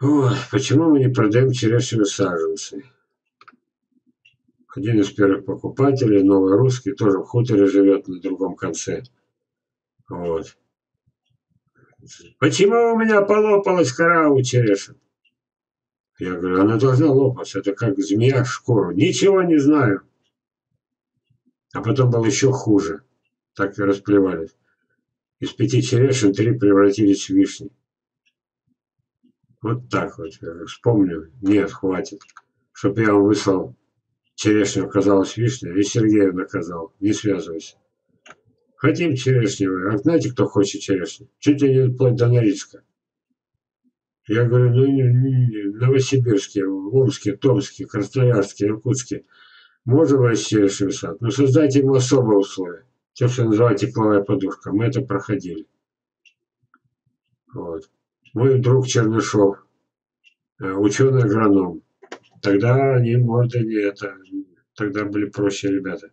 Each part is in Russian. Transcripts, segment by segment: Ой, почему мы не продаем черешневые саженцы? Один из первых покупателей, новый русский, тоже в хуторе живет на другом конце. Вот. Почему у меня полопалась кора у черешен? Я говорю, она должна лопаться, это как змея в шкуру. Ничего не знаю. А потом было еще хуже. Так и расплевались. Из 5 черешен 3 превратились в вишни. Вот так вот. Я вспомню. Нет, хватит. Чтоб я вам выслал. Черешню оказалась вишня, и Сергею наказал. Не связывайся. Хотим черешневые. А знаете, кто хочет черешню? Чуть ли не вплоть до Норильска. Я говорю, ну, Новосибирске, Омске, Томске, Красноярске, Иркутске. Можно выращивать черешневый сад? Но создайте ему особые условия. То, что называют тепловая подушка. Мы это проходили. Вот. Мой друг Чернышов, ученый-агроном. Тогда они, может, и не это. Тогда были проще ребята.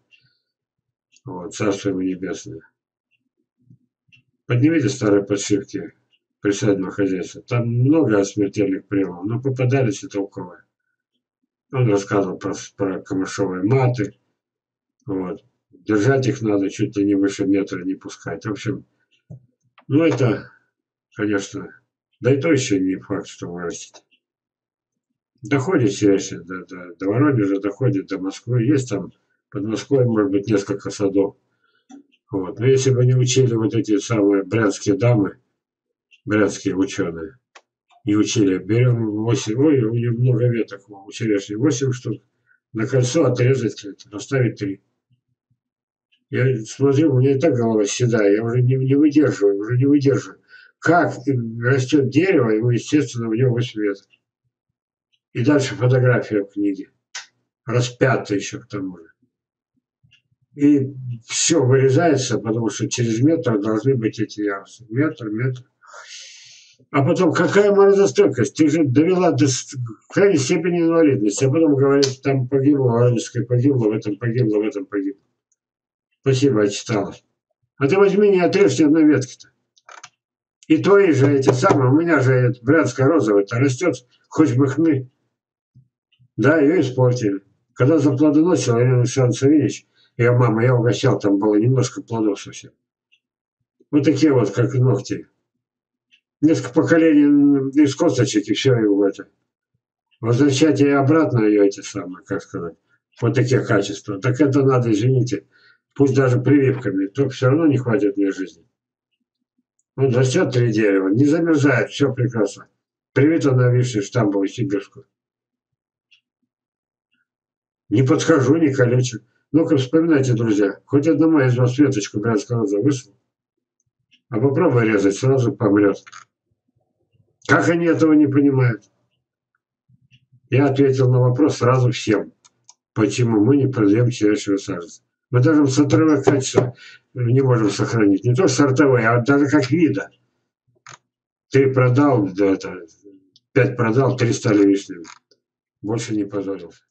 Вот, царство ему небесное. Поднимите старые подшипки присадного хозяйства. Там много смертельных приемов, но попадались и толковые. Он рассказывал про камышовые маты. Вот. Держать их надо, чуть ли не выше метра не пускать. В общем, ну это, конечно, да и то еще не факт, что вырастет. Доходит черешня до Воронежа, доходит до Москвы. Есть там под Москвой, может быть, несколько садов. Вот. Но если бы не учили вот эти самые брянские дамы, брянские ученые, не учили, берем 8, ой, у них много веток у черешни, 8 штук, на кольцо отрезать, оставить 3. Я смотрю, у меня и так голова седая, я уже не выдерживаю. Как растет дерево, его, естественно, у него 8 веток. И дальше фотография в книге. Распятая еще к тому же. И все вырезается, потому что через метр должны быть эти ярусы. Метр. А потом, какая морозостойкость? Ты же довела до крайней степени инвалидности. А потом говорит, там погибло, в Воронежской погибло, в этом погибло. Спасибо, отчиталась. А ты возьми, не отрежь ни одной ветки-то. И твои же эти самые, у меня же брянская розовая-то растет, хоть бы хны. Да, ее испортили. Когда заплодоносила Ирина Александровна Савинич, ее мама, я угощал, там было немножко плодов совсем. Вот такие вот, как ногти. Несколько поколений из косточек и все, и в это. Возвращать ей обратно ее эти самые, как сказать, вот такие качества. Так это надо, извините, пусть даже прививками, то все равно не хватит мне жизни. Он растет 3 дерева, не замерзает, все прекрасно. Привито на вишне штамбовую сибирскую. Не подхожу, не калечу. Ну-ка вспоминайте, друзья, хоть одному из вас веточку брянского роза вышло. А попробуй резать, сразу помрет. Как они этого не понимают? Я ответил на вопрос сразу всем. Почему мы не продаем черешневые саженцы? Мы даже сортовое качество не можем сохранить. Не то сортовое, а даже как вида. 3 продал, да, 5 продал, 3 стали лишними. Больше не позорился.